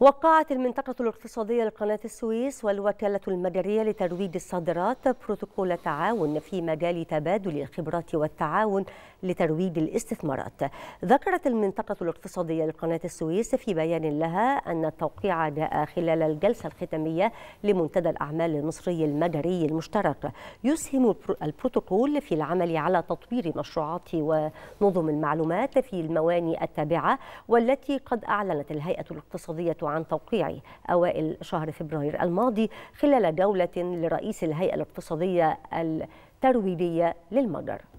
وقعت المنطقة الاقتصادية لقناة السويس والوكالة المدنية لترويج الصادرات بروتوكول تعاون في مجال تبادل الخبرات والتعاون لترويج الاستثمارات. ذكرت المنطقة الاقتصادية لقناة السويس في بيان لها أن التوقيع جاء خلال الجلسة الختامية لمنتدى الأعمال المصري المجري المشترك. يسهم البروتوكول في العمل على تطوير مشروعات ونظم المعلومات في الموانئ التابعة، والتي قد أعلنت الهيئة الاقتصادية عن توقيعه أوائل شهر فبراير الماضي خلال جولة لرئيس الهيئة الاقتصادية الترويجية للمجر.